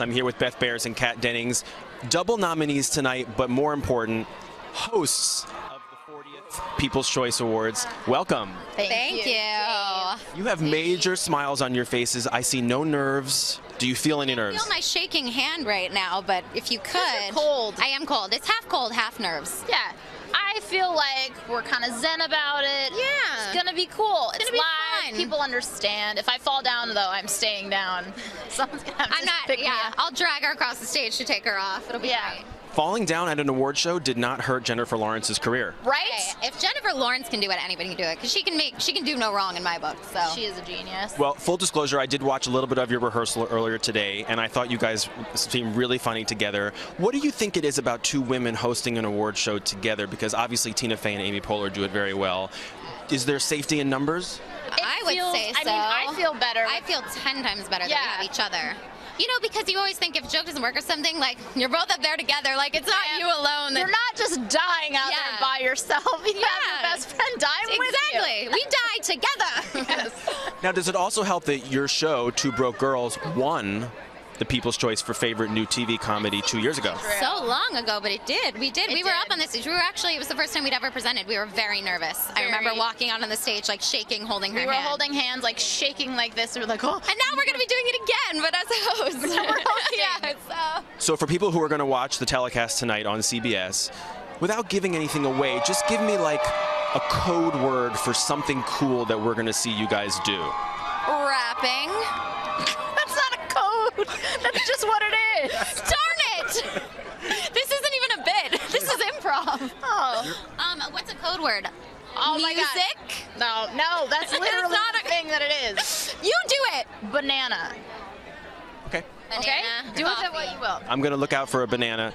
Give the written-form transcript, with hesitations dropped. I'm here with Beth Behrs and Kat Dennings, double nominees tonight, but more important, hosts of the 40th People's Choice Awards. Welcome. Thank you. You have major smiles on your faces. I see no nerves. Do you feel any nerves? I feel my shaking hand right now, but if you could. Cold. I am cold. It's half cold, half nerves. Yeah. I feel like we're kind of zen about it. Yeah. It's gonna be cool. It's live. Fun. People understand. If I fall down, though, I'm staying down. Someone's gonna have to pick me up. I'll drag her across the stage to take her off. It'll be great. Falling down at an award show did not hurt Jennifer Lawrence's career. Right? If Jennifer Lawrence can do it, anybody can do it, because she can do no wrong in my book. So she is a genius. Well, full disclosure, I did watch a little bit of your rehearsal earlier today, and I thought you guys seemed really funny together. What do you think it is about two women hosting an award show together? Because obviously Tina Fey and Amy Poehler do it very well. Is there safety in numbers? I would say so. I mean, I feel better. I feel 10 times better than each other. You know, because you always think if a joke doesn't work or something, like, you're both up there together. Like, it's not you alone. You're not just dying out there by yourself. You have your best friend dying with you. Exactly. We die together. Yes. Now, does it also help that your show, Two Broke Girls, won the People's Choice for Favorite New TV Comedy 2 years ago? So long ago, but it did. We were up on this stage. We were actually, it was the first time we'd ever presented. We were very nervous. I remember walking out on the stage, like, shaking, holding her hand. We were holding hands, like, shaking like this. We were like, oh. And now we're going to be doing it again, but as hosts. So we're hosting. So for people who are going to watch the telecast tonight on CBS, without giving anything away, just give me, like, a code word for something cool that we're going to see you guys do. Rapping. That's just what it is. Darn it! This isn't even a bit. This is improv. Oh. What's a code word? Oh, music? No, no, that's literally not a thing that it is. You do it. Banana. Okay. Banana. Okay. Do it what you will. I'm gonna look out for a banana.